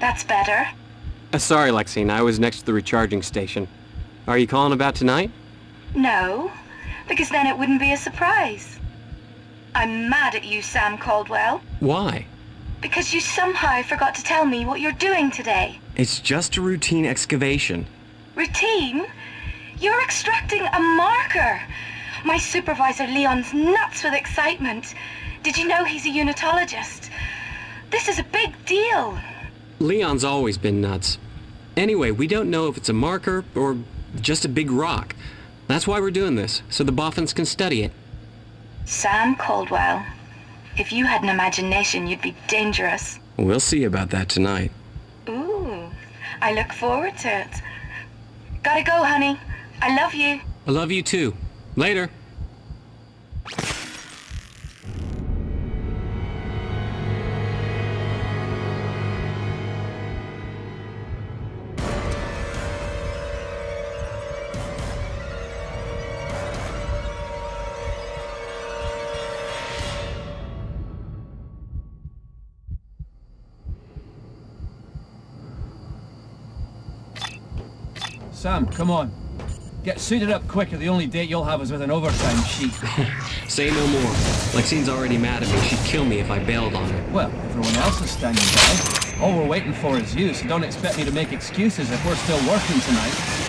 That's better. Sorry, Lexine. I was next to the recharging station. Are you calling about tonight? No, because then it wouldn't be a surprise. I'm mad at you, Sam Caldwell. Why? Because you somehow forgot to tell me what you're doing today. It's just a routine excavation. Routine? You're extracting a marker. My supervisor Leon's nuts with excitement. Did you know he's a unitologist? This is a big deal. Leon's always been nuts. Anyway, we don't know if it's a marker or just a big rock. That's why we're doing this, so the boffins can study it. Sam Caldwell, if you had an imagination, you'd be dangerous. We'll see about that tonight. Ooh, I look forward to it. Gotta go, honey. I love you. I love you too. Later. Sam, come on. Get suited up quick or the only date you'll have is with an overtime sheet. Say no more. Lexine's already mad at me. She'd kill me if I bailed on her. Well, everyone else is standing by. All we're waiting for is you, so don't expect me to make excuses if we're still working tonight.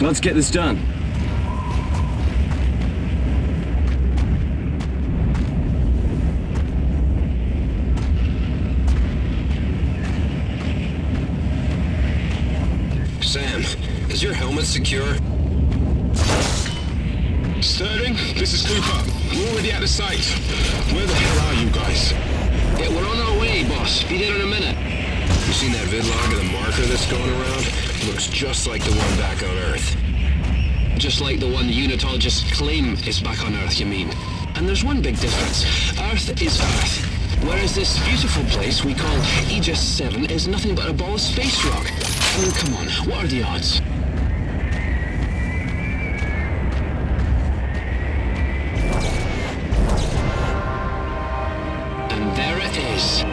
Let's get this done. Sam, is your helmet secure? Sterling, this is Cooper. We're already at the site. Where the hell are you guys? Yeah, we're on our way, boss. Be there in a minute. You seen that vidlog of the marker that's going around? Looks just like the one back on Earth. Just like the one the Unitologists claim is back on Earth, you mean? And there's one big difference. Earth is Earth. Whereas this beautiful place we call Aegis 7 is nothing but a ball of space rock. Oh, come on, what are the odds? And there it is.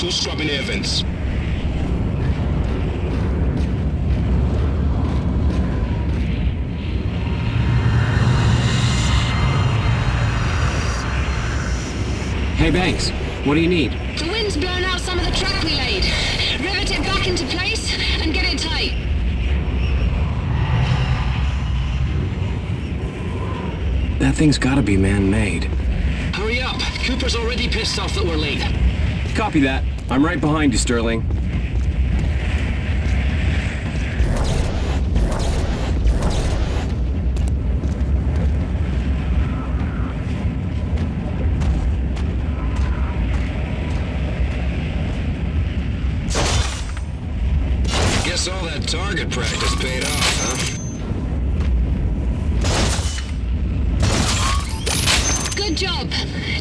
All scrubbing air vents. Hey Banks, what do you need? The wind's blown out some of the track we laid. Rivet it back into place and get it tight. That thing's gotta be man-made. Hurry up! Cooper's already pissed off that we're late. Copy that. I'm right behind you, Sterling. Guess all that target practice paid off, huh? Good job.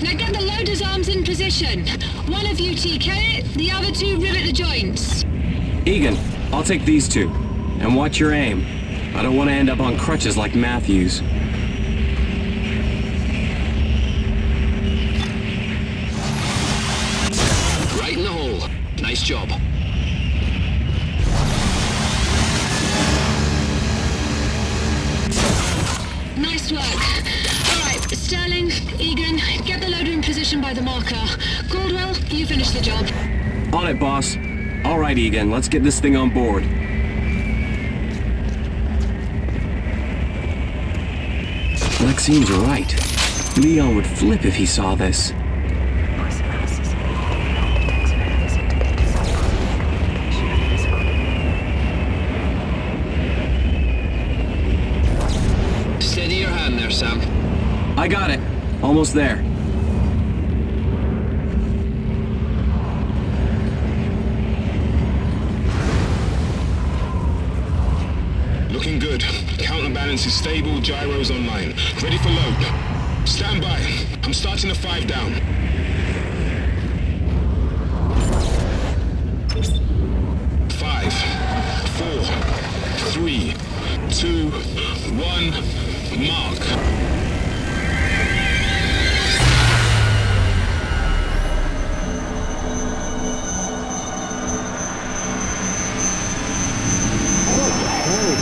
Now get the loader's arms in position. One of you TK it, the other two rivet the joints. Egan, I'll take these two. And watch your aim. I don't want to end up on crutches like Matthews. Right in the hole. Nice job. Nice work. Sterling, Egan, get the loader in position by the marker. Caldwell, you finish the job. On it, boss. All right, Egan, let's get this thing on board. Lexine's right. Leon would flip if he saw this. Steady your hand there, Sam. I got it. Almost there. Looking good. Counterbalance is stable, gyro's online. Ready for load. Stand by. I'm starting a 5 down. Five, four, three, two, one, mark.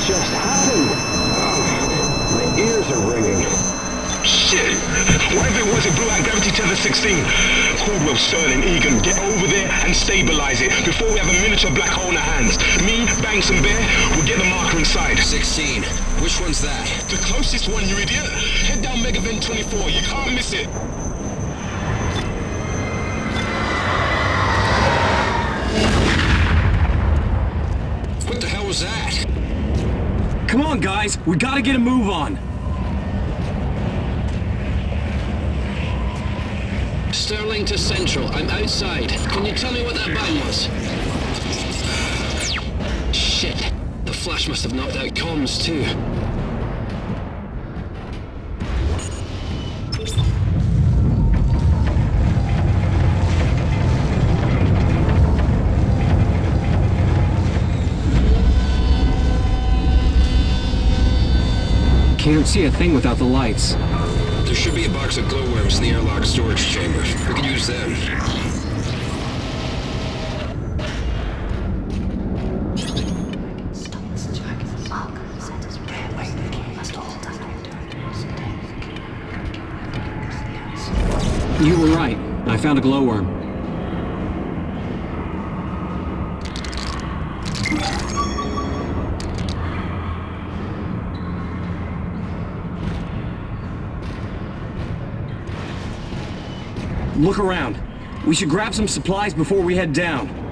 Just happened? Oh, my ears are ringing. Shit! Whatever it was, it blew out gravity tether 16. Caldwell, Sterling, Egan, get over there and stabilize it before we have a miniature black hole in our hands. Me, Bangson Bear, we'll get the marker inside. 16. Which one's that? The closest one, you idiot. Head down Mega Vent 24. You can't miss it. What the hell was that? Come on, guys! We gotta get a move on! Sterling to Central. I'm outside. Can you tell me what that bang was? Shit! The flash must have knocked out comms, too. Can't see a thing without the lights. There should be a box of glowworms in the airlock storage chamber. We can use them. You were right. I found a glowworm. Look around. We should grab some supplies before we head down.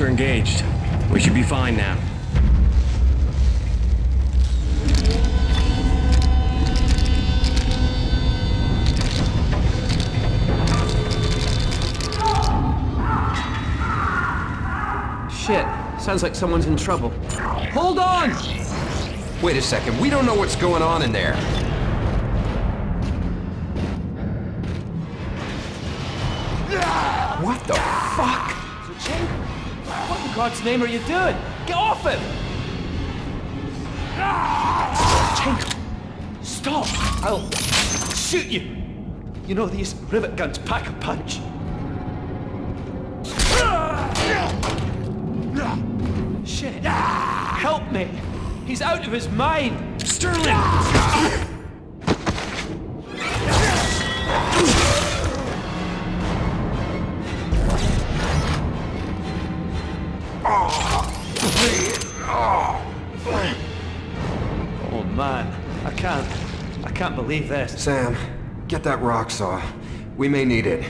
Are engaged. We should be fine now. Shit. Sounds like someone's in trouble. Hold on! Wait a second, we don't know what's going on in there. What the fuck? Zachenko, what in God's name are you doing? Get off him! Zachenko, stop! I'll shoot you! You know these rivet guns pack a punch. Shit! Help me! He's out of his mind! Sterling! Oh man, I can't believe this. Sam, get that rock saw. We may need it.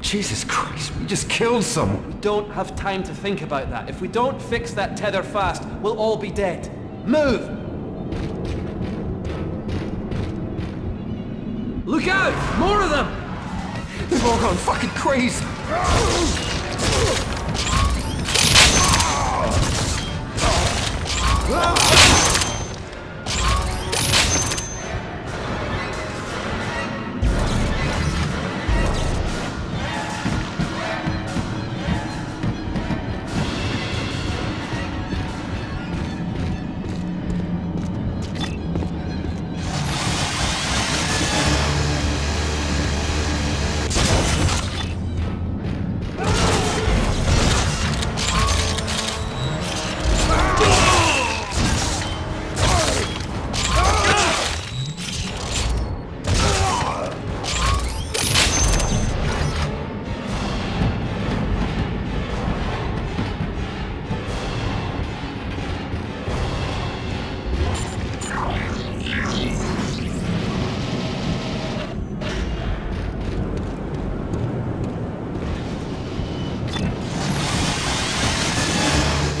Jesus Christ, we just killed someone. We don't have time to think about that. If we don't fix that tether fast, we'll all be dead. Move! Look out! More of them! They've all gone fucking crazy!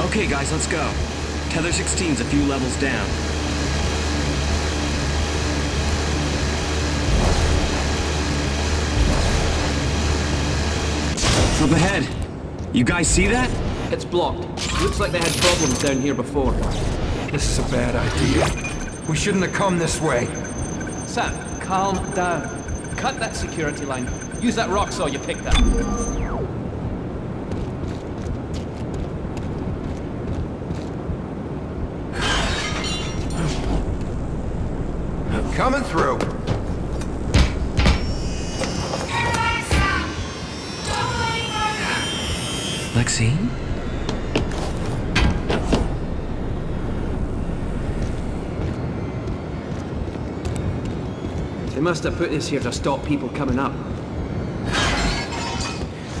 Okay guys, let's go. Tether 16's a few levels down. Up ahead. You guys see that? It's blocked. Looks like they had problems down here before. This is a bad idea. We shouldn't have come this way. Sam, calm down. Cut that security line. Use that rock saw you picked up. Coming through. Lexine? They must have put this here to stop people coming up.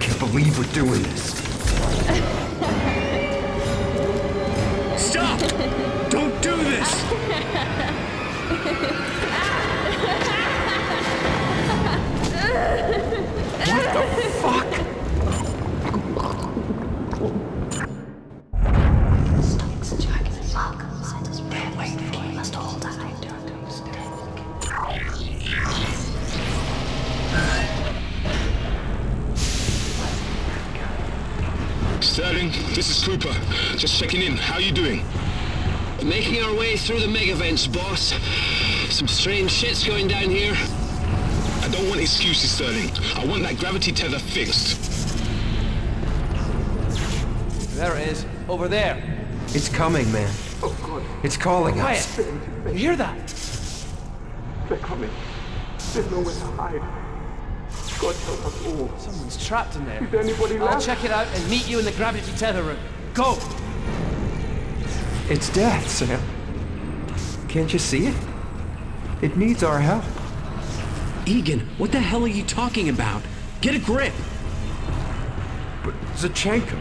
Can't believe we're doing this. Stop! Don't do this! What the fuck? Stokes, Jack, fuck. They're waiting for you. Must all die. Sterling, this is Cooper. Just checking in. How you doing? Making our way through the mega vents, boss. Some strange shit's going down here. I don't want excuses, Sterling. I want that gravity tether fixed. There it is. Over there. It's coming, man. Oh, God. It's calling us. You hear that? They're coming. There's nowhere to hide. God help us all. Someone's trapped in there. Is there anybody left? I'll check it out and meet you in the gravity tether room. Go! It's death, Sam. Can't you see it? It needs our help. Egan, what the hell are you talking about? Get a grip! But Zachenko,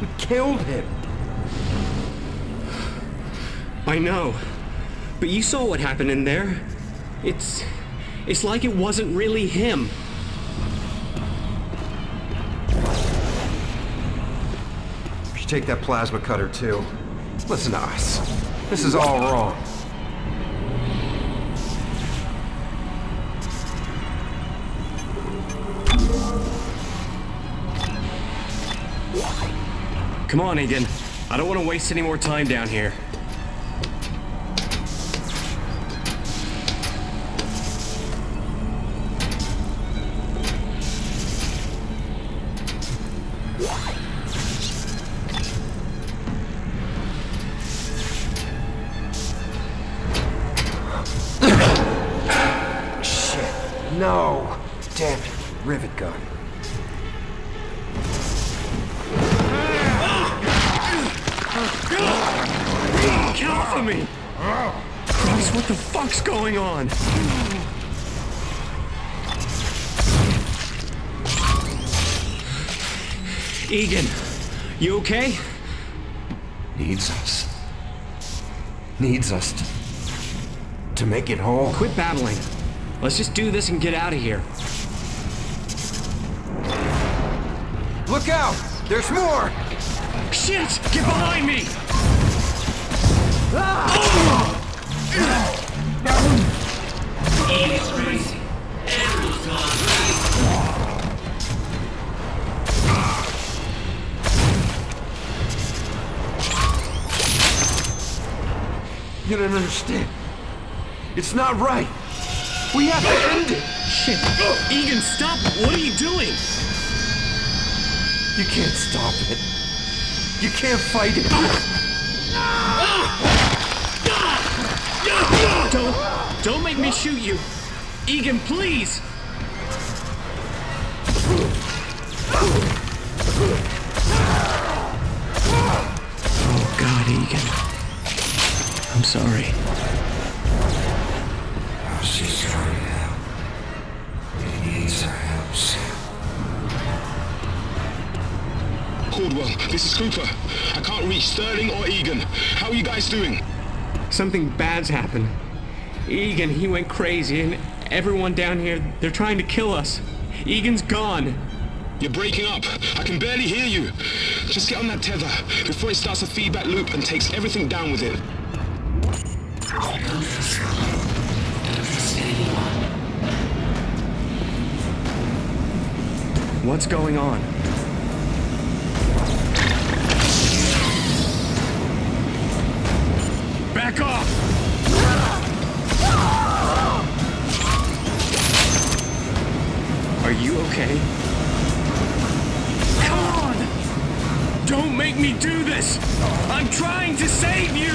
we killed him. I know, but you saw what happened in there. It's like it wasn't really him. We should take that plasma cutter too. Listen to us. This is all wrong. Come on, Egan. I don't want to waste any more time down here. Egan, you okay? Needs us. Needs us to make it home. Quit babbling. Let's just do this and get out of here. Look out! There's more! Shit! Get behind me! Egan's crazy. Everyone's gone crazy. You don't understand. It's not right. We have to end it. Shit. Egan, stop. What are you doing? You can't stop it. You can't fight it. Don't make me shoot you. Egan, please. Oh, God, Egan. I'm sorry. Oh, she's coming out. He needs our help, Sam. Caldwell, this is Cooper. I can't reach Sterling or Egan. How are you guys doing? Something bad's happened. Egan, he went crazy, and everyone down here, they're trying to kill us. Egan's gone. You're breaking up. I can barely hear you. Just get on that tether before it starts a feedback loop and takes everything down with it. I don't trust anyone. What's going on? Back off! Are you okay? Come on! Don't make me do this! I'm trying to save you!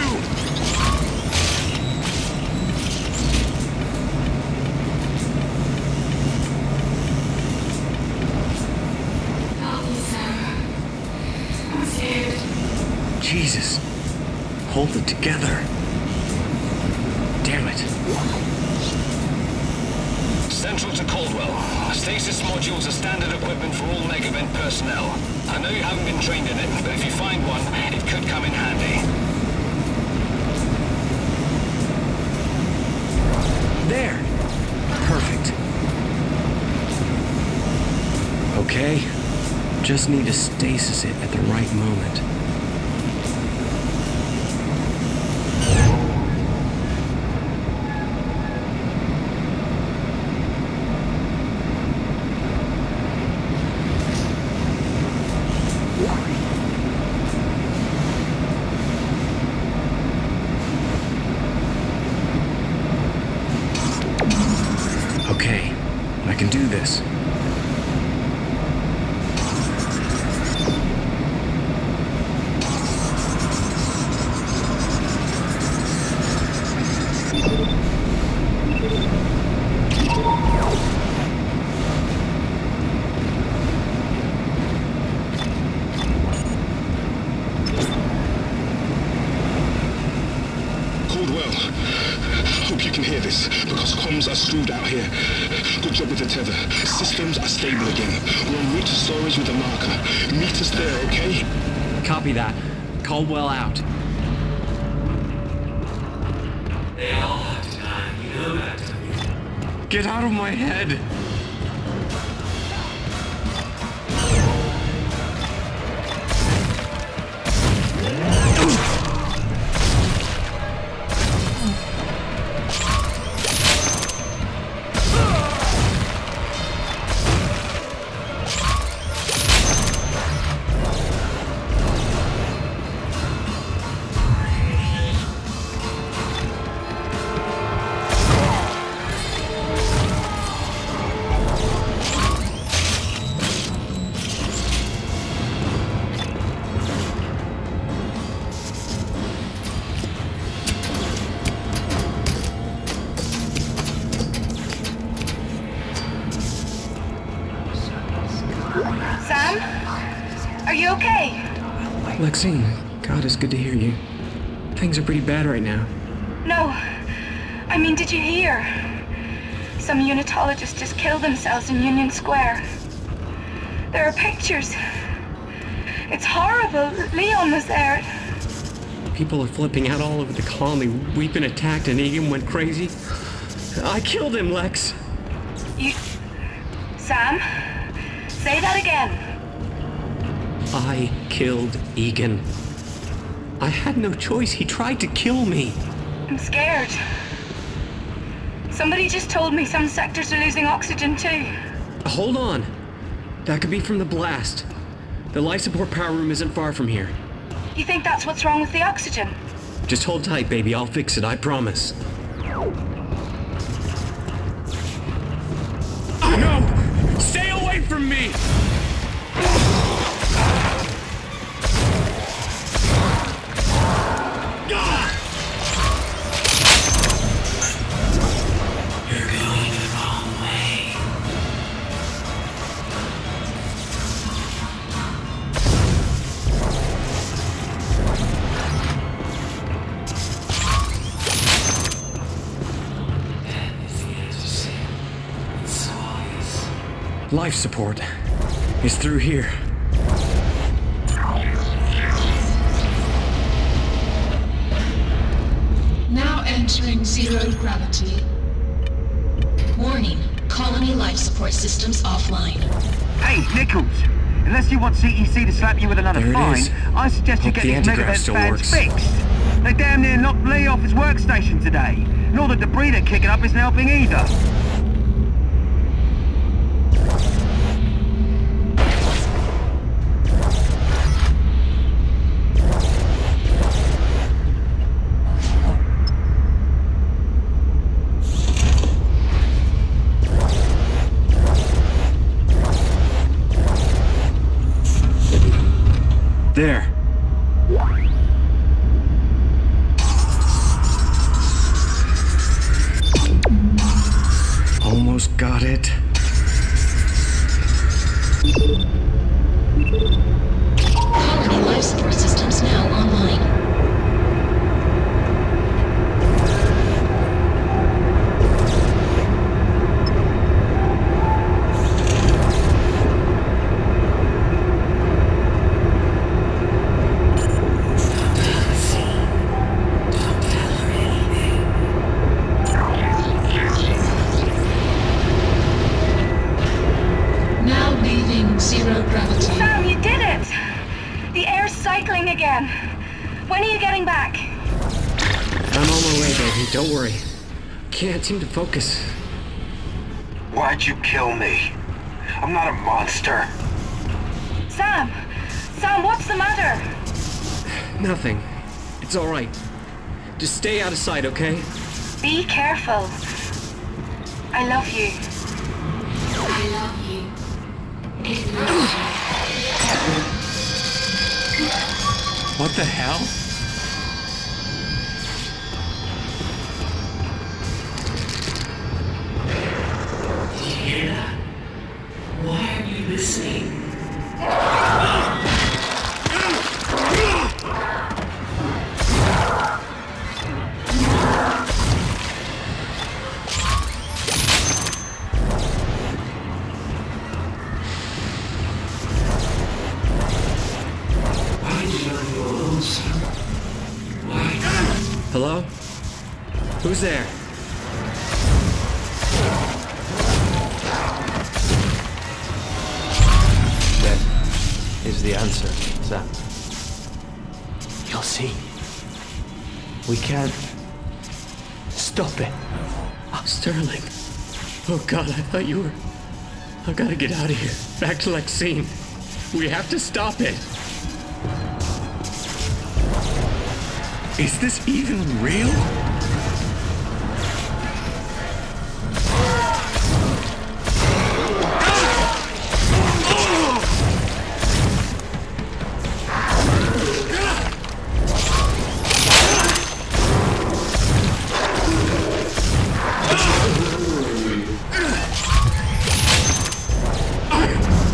Jesus, hold it together. Damn it. Central to Caldwell. Stasis modules are standard equipment for all Mega Vent personnel. I know you haven't been trained in it, but if you find one, it could come in handy. There. Perfect. Okay. Just need to stasis it at the right moment. Caldwell out. They all have time. You know that, don't you? Get out of my head! Are you okay? Lexine, God, it's good to hear you. Things are pretty bad right now. No. I mean, did you hear? Some Unitologists just killed themselves in Union Square. There are pictures. It's horrible. Leon was there. People are flipping out all over the colony. We've been attacked and Egan went crazy. I killed him, Lex. You... Sam? Say that again. I killed Egan. I had no choice. He tried to kill me. I'm scared. Somebody just told me some sectors are losing oxygen too. Hold on. That could be from the blast. The life support power room isn't far from here. You think that's what's wrong with the oxygen? Just hold tight, baby. I'll fix it, I promise. Oh, no! Stay away from me! Life support is through here. Now entering zero gravity. Warning, colony life support systems offline. Hey, Nichols! Unless you want CEC to slap you with another fine, I suggest you get these Mega Vent fans fixed. They damn near knocked Lee off his workstation today, and all the debris they're kicking up isn't helping either. There. Almost got it. Colony life support systems now to focus. Why'd you kill me? I'm not a monster. Sam! Sam, what's the matter? Nothing. It's all right. Just stay out of sight, okay? Be careful. I love you. I love you. What the hell? Hello? Who's there? That is the answer, Sam. You'll see. We can't stop it. Oh, Sterling. Oh God, I thought you were... I've got to get out of here. Back to Lexine. We have to stop it. Is this even real?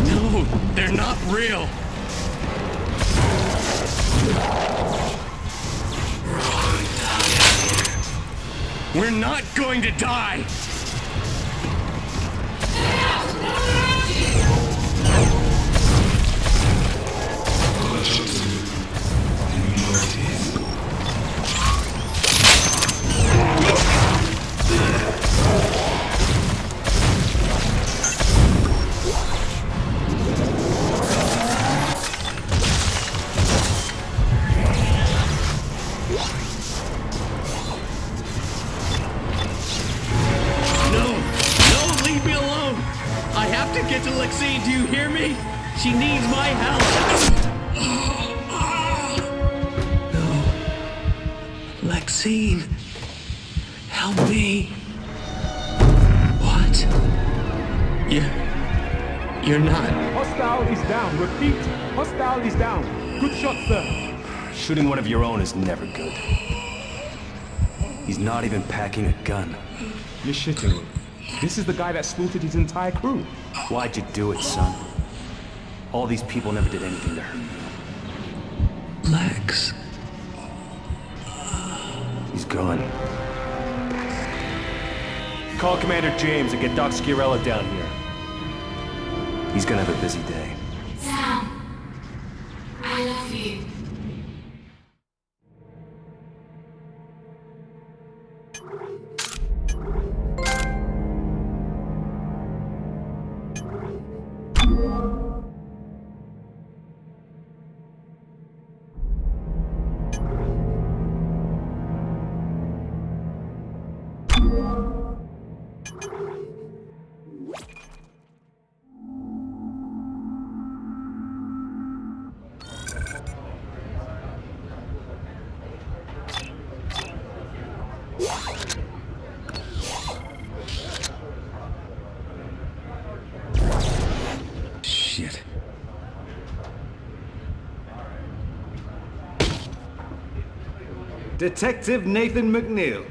No, they're not real. We're not going to die! Shooting one of your own is never good. He's not even packing a gun. You're shitting me. This is the guy that slaughtered his entire crew. Why'd you do it, son? All these people never did anything to hurt me. Lex. He's gone. Call Commander James and get Doc Scarella down here. He's gonna have a busy day. Detective Nathan McNeil.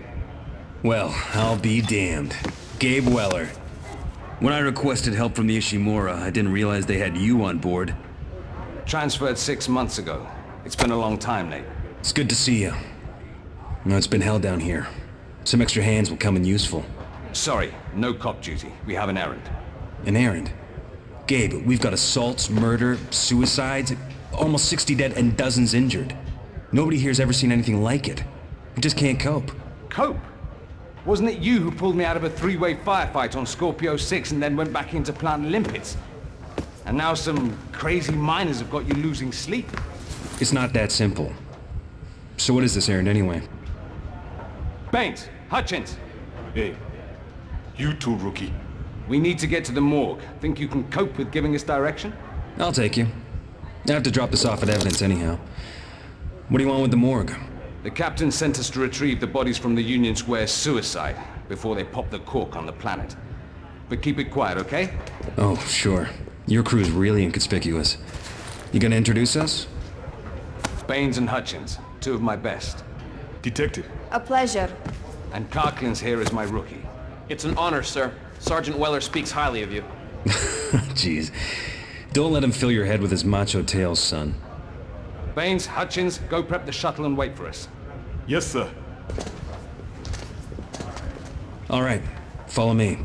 Well, I'll be damned. Gabe Weller. When I requested help from the Ishimura, I didn't realize they had you on board. Transferred 6 months ago. It's been a long time, Nate. It's good to see you. No, it's been hell down here. Some extra hands will come in useful. Sorry, no cop duty. We have an errand. An errand? Gabe, we've got assaults, murder, suicides, almost 60 dead and dozens injured. Nobody here's ever seen anything like it. We just can't cope. Cope? Wasn't it you who pulled me out of a three-way firefight on Scorpio 6 and then went back into plant limpets? And now some crazy miners have got you losing sleep. It's not that simple. So what is this errand anyway? Baines, Hutchins. Hey, you too, rookie. We need to get to the morgue. Think you can cope with giving us direction? I'll take you. I have to drop this off at evidence anyhow. What do you want with the morgue? The captain sent us to retrieve the bodies from the Union Square suicide before they pop the cork on the planet. But keep it quiet, okay? Oh, sure. Your crew's really inconspicuous. You gonna introduce us? Baines and Hutchins, two of my best. Detective. A pleasure. And Carklins here is my rookie. It's an honor, sir. Sergeant Weller speaks highly of you. Jeez. Don't let him fill your head with his macho tales, son. Baines, Hutchins, go prep the shuttle and wait for us. Yes, sir. All right, follow me.